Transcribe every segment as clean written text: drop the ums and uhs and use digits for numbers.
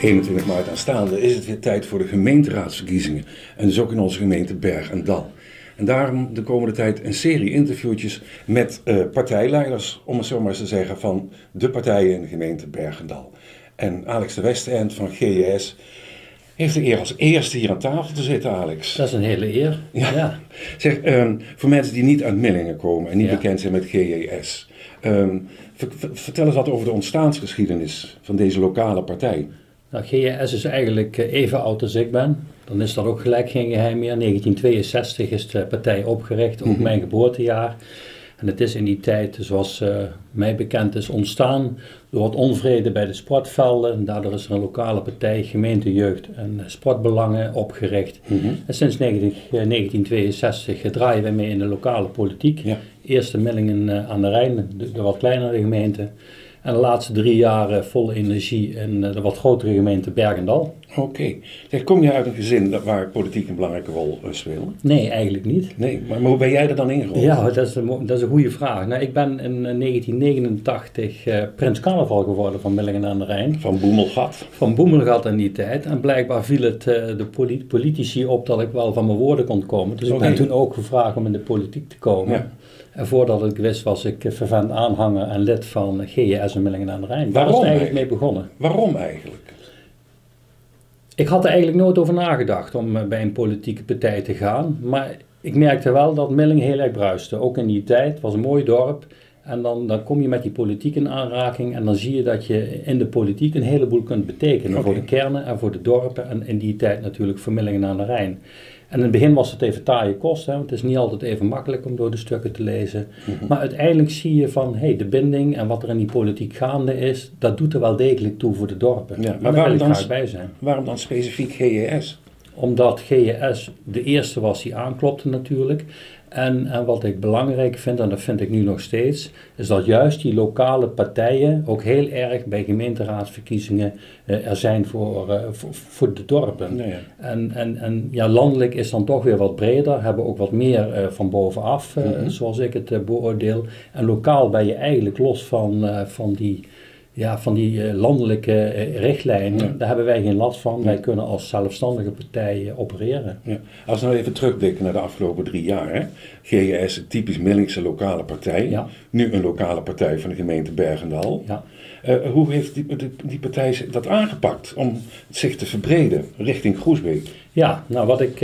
21 maart aanstaande is het weer tijd voor de gemeenteraadsverkiezingen. En dus ook in onze gemeente Berg en Dal. En daarom de komende tijd een serie interviewtjes met partijleiders, om het zo maar eens te zeggen, van de partijen in de gemeente Berg en Dal. En Alex ten Westeneind van GJS heeft de eer als eerste hier aan tafel te zitten, Alex. Dat is een hele eer. Ja. Ja. Zeg, voor mensen die niet uit Millingen komen en niet bekend zijn met GJS, vertel eens wat over de ontstaansgeschiedenis van deze lokale partij. Nou, GJS is eigenlijk even oud als ik ben. Dan is dat ook gelijk geen geheim meer. 1962 is de partij opgericht, ook mijn geboortejaar. En het is in die tijd, zoals mij bekend is, ontstaan door wat onvrede bij de sportvelden. En daardoor is er een lokale partij, Gemeente Jeugd en Sportbelangen, opgericht. En sinds 1962 draaien wij mee in de lokale politiek. Ja. Eerst de Millingen aan de Rijn, de wat kleinere gemeente. En de laatste 3 jaar vol energie in de wat grotere gemeente Berg en Dal. Oké. Okay. Kom je uit een gezin waar politiek een belangrijke rol speelt? Nee, eigenlijk niet. Nee, maar hoe ben jij er dan ingerold? Ja, dat is een goede vraag. Nou, ik ben in 1989 prins carnaval geworden van Millingen aan de Rijn. Van Boemelgat. Van Boemelgat in die tijd. En blijkbaar viel het de politici op dat ik wel van mijn woorden kon komen. Dus ik ben toen ook gevraagd om in de politiek te komen. Ja. En voordat ik wist was ik fervent aanhanger en lid van GJS en Millingen aan de Rijn. Daar is het eigenlijk mee begonnen. Waarom eigenlijk? Ik had er eigenlijk nooit over nagedacht om bij een politieke partij te gaan. Maar ik merkte wel dat Millingen heel erg bruiste. Ook in die tijd. Het was een mooi dorp. En dan kom je met die politiek in aanraking. En dan zie je dat je in de politiek een heleboel kunt betekenen. Okay. Voor de kernen en voor de dorpen. En in die tijd natuurlijk voor Millingen aan de Rijn. En in het begin was het even taaie kost, hè, want het is niet altijd even makkelijk om door de stukken te lezen. Maar uiteindelijk zie je van, hey, de binding en wat er in die politiek gaande is, dat doet er wel degelijk toe voor de dorpen. Ja, maar waarom dan specifiek GJS? Omdat GJS de eerste was die aanklopte natuurlijk. En wat ik belangrijk vind, en dat vind ik nu nog steeds, is dat juist die lokale partijen ook heel erg bij gemeenteraadsverkiezingen er zijn voor de dorpen. Nee. En ja, landelijk is dan toch weer wat breder, hebben ook wat meer van bovenaf, zoals ik het beoordeel. En lokaal ben je eigenlijk los van die landelijke richtlijnen, daar hebben wij geen last van. Ja. Wij kunnen als zelfstandige partij opereren. Ja. Als we nou even terugblikken naar de afgelopen 3 jaar. Hè? GJS, een typisch Millingse lokale partij. Ja. Nu een lokale partij van de gemeente Berg en Dal. Ja. Hoe heeft die partij dat aangepakt om zich te verbreden richting Groesbeek? Ja, nou wat ik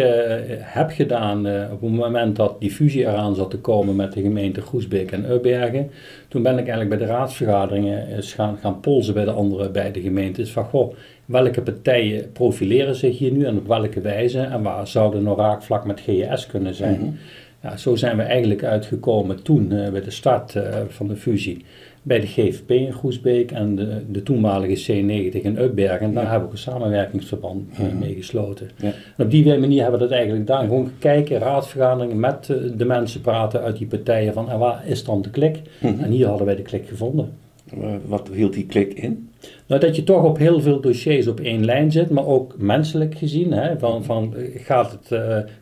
heb gedaan op het moment dat die fusie eraan zat te komen met de gemeente Groesbeek en Ubbergen, toen ben ik eigenlijk bij de raadsvergaderingen gaan polsen bij de gemeentes van, goh, welke partijen profileren zich hier nu en op welke wijze en waar zouden een raakvlak met GJS kunnen zijn. Ja, zo zijn we eigenlijk uitgekomen toen bij de start van de fusie bij de GVP in Groesbeek en de toenmalige C90 in Ubbergen. Daar hebben we ook een samenwerkingsverband mee gesloten. Ja. En op die manier hebben we dat eigenlijk gedaan. Gewoon kijken, raadsvergaderingen met de mensen praten uit die partijen van en waar is dan de klik? En hier hadden wij de klik gevonden. Wat hield die klik in? Nou, dat je toch op heel veel dossiers op één lijn zit, maar ook menselijk gezien. Hè,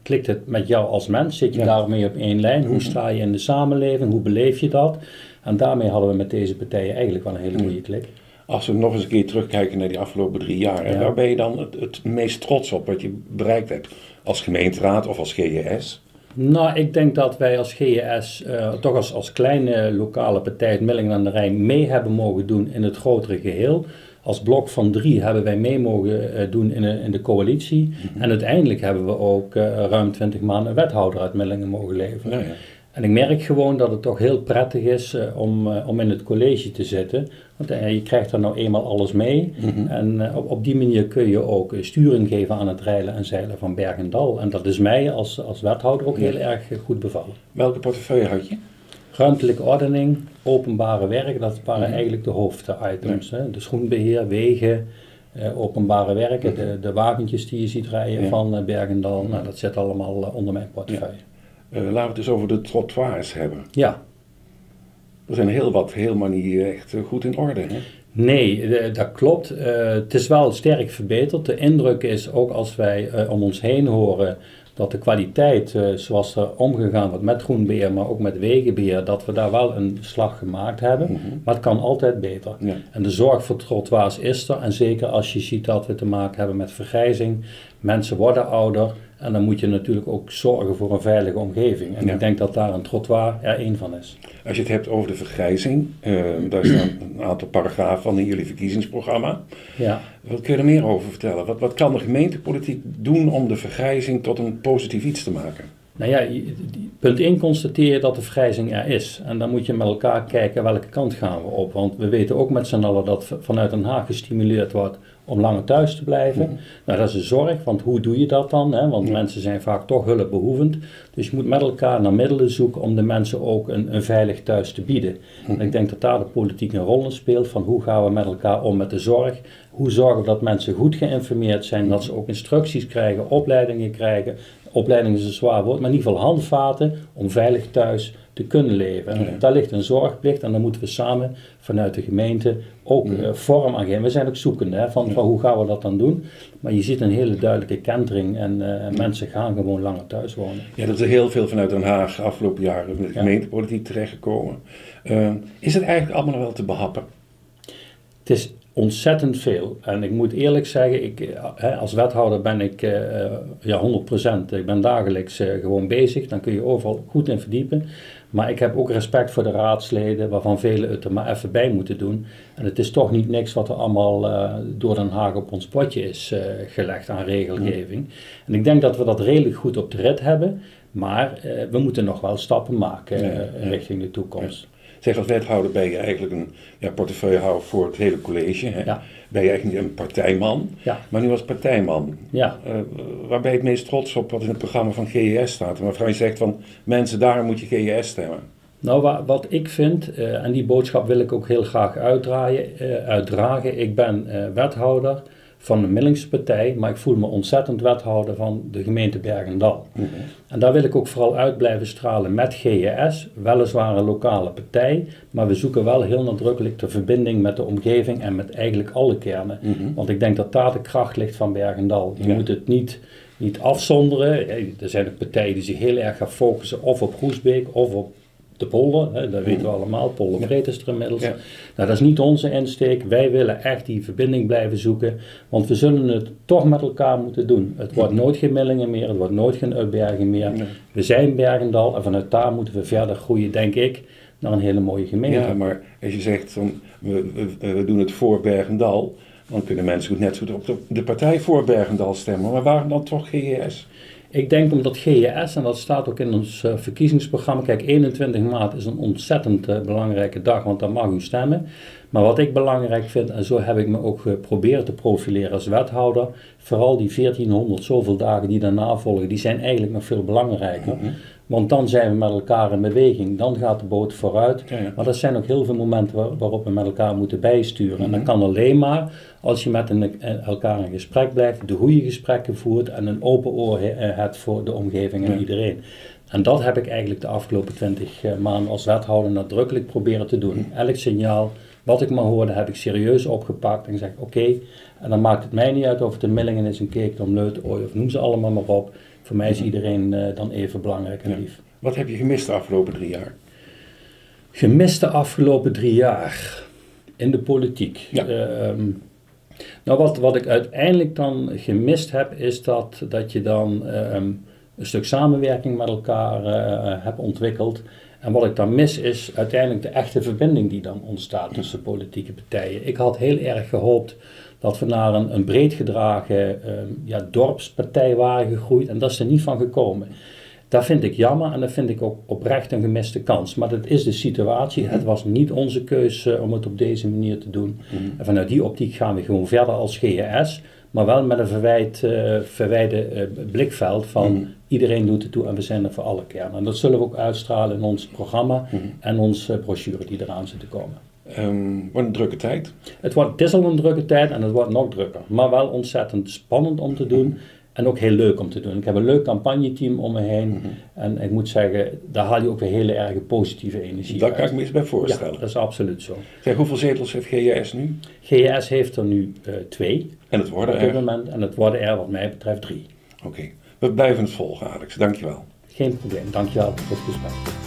klikt het met jou als mens? Zit je daarmee op één lijn? Hoe sta je in de samenleving? Hoe beleef je dat? En daarmee hadden we met deze partijen eigenlijk wel een hele goede klik. Als we nog eens een keer terugkijken naar die afgelopen 3 jaar, waar ben je dan het meest trots op wat je bereikt hebt? Als gemeenteraad of als GJS? Nou, ik denk dat wij als GJS toch als kleine lokale partij het Millingen aan de Rijn mee hebben mogen doen in het grotere geheel. Als blok van 3 hebben wij mee mogen doen in de coalitie. En uiteindelijk hebben we ook ruim 20 maanden een wethouder uit Millingen mogen leveren. Ja, ja. En ik merk gewoon dat het toch heel prettig is om in het college te zitten. Want je krijgt er nou eenmaal alles mee. En op die manier kun je ook sturing geven aan het reilen en zeilen van Berg en Dal. En dat is mij als wethouder ook heel erg goed bevallen. Welke portefeuille had je? Ruimtelijke ordening, openbare werk, dat waren eigenlijk de hoofditems. Ja. Dus groenbeheer, wegen, openbare werken, de wagentjes die je ziet rijden van Berg en Dal. Nou, dat zit allemaal onder mijn portefeuille. Ja. Laten we het dus over de trottoirs hebben. Ja. Er zijn heel wat helemaal niet echt goed in orde, hè? Nee, dat klopt. Het is wel sterk verbeterd. De indruk is ook als wij om ons heen horen dat de kwaliteit zoals er omgegaan wordt met groenbeheer, maar ook met wegenbeheer, dat we daar wel een slag gemaakt hebben. Mm-hmm. Maar het kan altijd beter. Ja. En de zorg voor trottoirs is er. En zeker als je ziet dat we te maken hebben met vergrijzing. Mensen worden ouder. En dan moet je natuurlijk ook zorgen voor een veilige omgeving. En ja, ik denk dat daar een trottoir er één van is. Als je het hebt over de vergrijzing, daar staan een aantal paragrafen van in jullie verkiezingsprogramma. Ja. Wat kun je er meer over vertellen? Wat kan de gemeentepolitiek doen om de vergrijzing tot een positief iets te maken? Nou ja, punt 1 constateer je dat de vergrijzing er is. En dan moet je met elkaar kijken welke kant gaan we op. Want we weten ook met z'n allen dat vanuit Den Haag gestimuleerd wordt om langer thuis te blijven. Ja. Nou, dat is een zorg, want hoe doe je dat dan? Hè? Want ja, mensen zijn vaak toch hulpbehoevend. Dus je moet met elkaar naar middelen zoeken om de mensen ook een veilig thuis te bieden. Ja. En ik denk dat daar de politiek een rol in speelt van hoe gaan we met elkaar om met de zorg. Hoe zorgen we dat mensen goed geïnformeerd zijn, dat ze ook instructies krijgen, opleidingen krijgen. Opleiding is een zwaar woord, maar in ieder geval handvaten om veilig thuis te kunnen leven. En ja, daar ligt een zorgplicht en daar moeten we samen vanuit de gemeente ook ja, vorm aan geven. We zijn ook zoekende hè, van, ja, van hoe gaan we dat dan doen. Maar je ziet een hele duidelijke kentering en ja, mensen gaan gewoon langer thuis wonen. Ja, dat is heel veel vanuit Den Haag afgelopen jaren met de gemeentepolitiek terechtgekomen. Is het eigenlijk allemaal wel te behappen? Het is ontzettend veel. En ik moet eerlijk zeggen, als wethouder ben ik 100%. Ik ben dagelijks gewoon bezig. Dan kun je overal goed in verdiepen. Maar ik heb ook respect voor de raadsleden, waarvan velen het er maar even bij moeten doen. En het is toch niet niks wat er allemaal door Den Haag op ons potje is gelegd aan regelgeving. Ja. En ik denk dat we dat redelijk goed op de rit hebben. Maar we moeten nog wel stappen maken richting de toekomst. Ja. Zeg, als wethouder ben je eigenlijk een portefeuillehouder voor het hele college. Hè? Ja. Ben je eigenlijk niet een partijman, maar nu als partijman. Ja. Waar ben je het meest trots op wat in het programma van GES staat? Waarvan je zegt van, mensen, daar moet je GES stemmen. Nou, wat ik vind, en die boodschap wil ik ook heel graag uitdragen. Ik ben wethouder van de Millingse partij, maar ik voel me ontzettend wethouder van de gemeente Berg en Dal. Okay. En daar wil ik ook vooral uit blijven stralen met GES, weliswaar een lokale partij, maar we zoeken wel heel nadrukkelijk de verbinding met de omgeving en met eigenlijk alle kernen. Mm-hmm. Want ik denk dat daar de kracht ligt van Berg en Dal. Je moet het niet afzonderen. Er zijn ook partijen die zich heel erg gaan focussen of op Groesbeek of op de polder, hè, dat weten we allemaal, Polenbreed is er inmiddels. Ja. Nou, dat is niet onze insteek. Wij willen echt die verbinding blijven zoeken, want we zullen het toch met elkaar moeten doen. Het wordt nooit geen Millingen meer, het wordt nooit geen Ubbergen meer. Nee. We zijn Berg en Dal en vanuit daar moeten we verder groeien, denk ik, naar een hele mooie gemeente. Ja, maar als je zegt, van, we doen het voor Berg en Dal, dan kunnen mensen goed net zo op de partij voor Berg en Dal stemmen. Maar waarom dan toch GES? Ik denk omdat GES, en dat staat ook in ons verkiezingsprogramma, kijk, 21 maart is een ontzettend belangrijke dag, want dan mag u stemmen. Maar wat ik belangrijk vind, en zo heb ik me ook geprobeerd te profileren als wethouder, vooral die 1400 zoveel dagen die daarna volgen, die zijn eigenlijk nog veel belangrijker. Mm-hmm. Want dan zijn we met elkaar in beweging, dan gaat de boot vooruit. Ja. Maar dat zijn ook heel veel momenten waarop we met elkaar moeten bijsturen. Mm-hmm. En dat kan alleen maar als je met elkaar in gesprek blijft, de goede gesprekken voert en een open oor hebt voor de omgeving en iedereen. En dat heb ik eigenlijk de afgelopen 20 maanden als wethouder nadrukkelijk proberen te doen. Mm-hmm. Elk signaal wat ik maar hoorde heb ik serieus opgepakt en gezegd oké, en dan maakt het mij niet uit of het in Millingen is, een Keekdom, Leutenooi of noem ze allemaal maar op. Voor mij is iedereen dan even belangrijk en lief. Wat heb je gemist de afgelopen 3 jaar? Gemist de afgelopen 3 jaar in de politiek? Ja. Nou, wat ik uiteindelijk dan gemist heb, is dat je dan een stuk samenwerking met elkaar hebt ontwikkeld. En wat ik dan mis is uiteindelijk de echte verbinding die dan ontstaat tussen politieke partijen. Ik had heel erg gehoopt dat we naar een breed gedragen dorpspartij waren gegroeid en dat is er niet van gekomen. Dat vind ik jammer en dat vind ik ook oprecht een gemiste kans. Maar dat is de situatie. Het was niet onze keuze om het op deze manier te doen. En vanuit die optiek gaan we gewoon verder als GES, maar wel met een verwijde blikveld van iedereen doet het toe en we zijn er voor alle kernen. En dat zullen we ook uitstralen in ons programma en onze brochure die eraan zit te komen. Wordt een drukke tijd? Het is al een drukke tijd en het wordt nog drukker. Maar wel ontzettend spannend om te doen en ook heel leuk om te doen. Ik heb een leuk campagneteam om me heen en ik moet zeggen, daar haal je ook weer hele erge positieve energie uit. Daar kan ik me eens bij voorstellen. Ja, dat is absoluut zo. Zeg, hoeveel zetels heeft GES nu? GES heeft er nu 2. En het worden er? Op dit moment, en het worden er wat mij betreft 3. Oké. We blijven het volgen, Alex. Dankjewel. Geen probleem. Dankjewel voor het gesprek.